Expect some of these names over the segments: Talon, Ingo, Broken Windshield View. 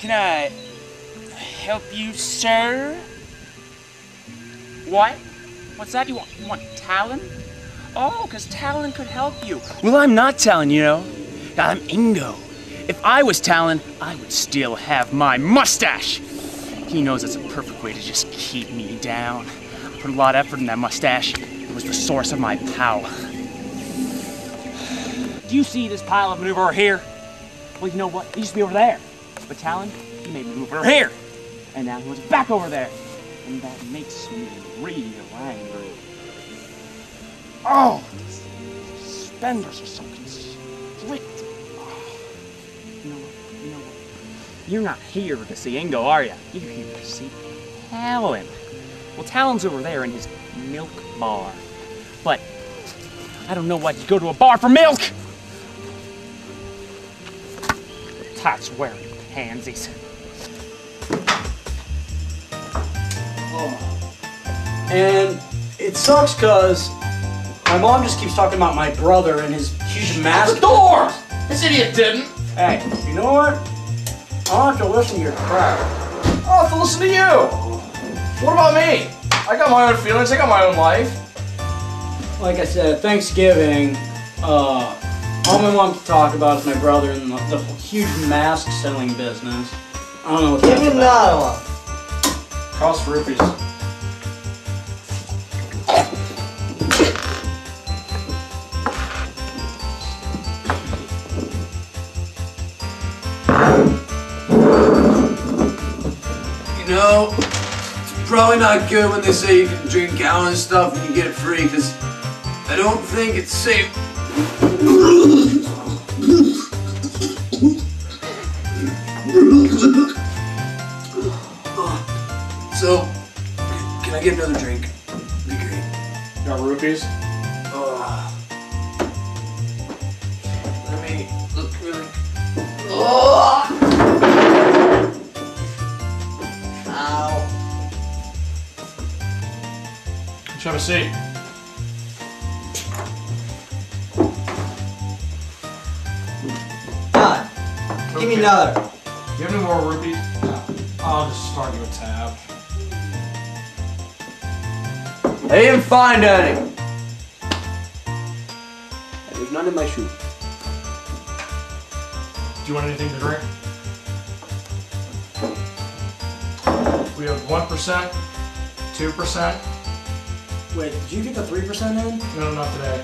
Can I help you, sir? What? What's that? You want Talon? Oh, because Talon could help you. Well, I'm not Talon, you know. I'm Ingo. If I was Talon, I would still have my mustache. He knows that's a perfect way to just keep me down. I put a lot of effort in that mustache. It was the source of my power. Do you see this pile of maneuver over here? Well, you know what? He used to be over there. But Talon, he made maneuver over here. And now he was back over there. And that makes me real angry. Oh, these suspenders are so conflicted. Oh. You know what? You're not here to see Ingo, are you? You're here to see Talon. Well, Talon's over there in his milk bar. But I don't know why you go to a bar for milk. Tots wearing pansies. Oh. And it sucks because my mom just keeps talking about my brother and his huge mask. The door! This idiot didn't. Hey, you know what? I don't have to listen to your crap. I have to listen to you. What about me? I got my own feelings. I got my own life. Like I said, Thanksgiving. All my mom could talk about is my brother and the huge mask selling business. I don't know what that's about. Give me another one. Cost for rupees. You know, it's probably not good when they say you can drink out and stuff and you get it free, because I don't think it's safe. So, can I get another drink? It'd be great. You got rupees? Let me look really. Ow. Let's have a seat. Okay. Give me another. Do you have any more rupees? No. I'll just start you a tab. I didn't find any. And there's none in my shoe. Do you want anything to drink? We have 1%, 2%. Wait, did you get the 3% in? No, not today.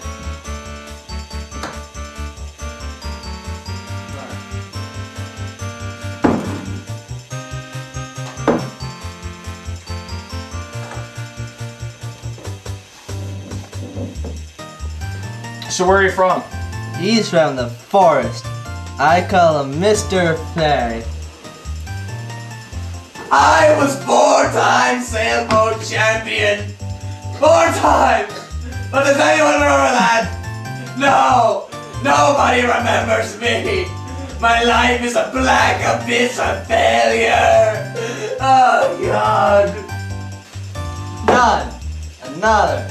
So where are you from? He's from the forest. I call him Mr. Fairy. I was 4-time sailboat champion. 4 times! But does anyone remember that? No! Nobody remembers me! My life is a black abyss of failure! Oh God! None! Another!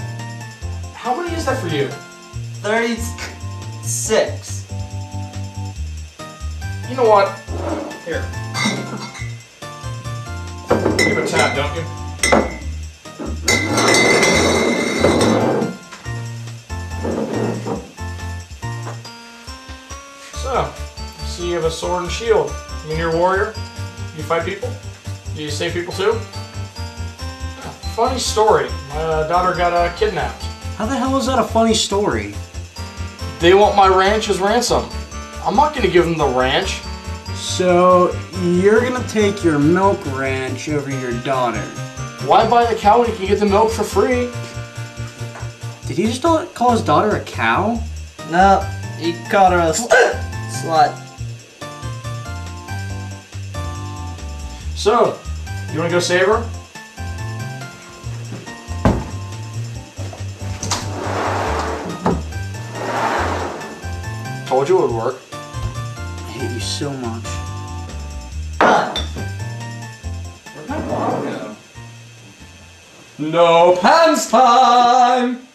How many is that for you? 36. You know what? Here. You have a tab, don't you? So, I see you have a sword and shield. I mean, you're a warrior. You fight people. You save people too. Funny story. My daughter got kidnapped. How the hell is that a funny story? They want my ranch as ransom. I'm not going to give them the ranch. So, you're going to take your milk ranch over your daughter. Why buy the cow when you can get the milk for free? Did he just call his daughter a cow? No, he called her a slut. So, you want to go save her? Told you it would work. I hate you so much. Where'd my mom go? No pants time!